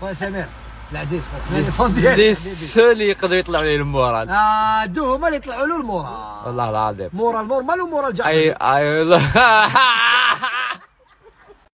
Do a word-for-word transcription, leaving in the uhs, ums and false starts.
خويا سمير العزيز خويا الفون ديالك لي سول يقدروا يطلعوا ليه المورال. اه دو هما اللي طلعوا له المورال والله العظيم. مورال نورمال ومورال جعفر. اي اي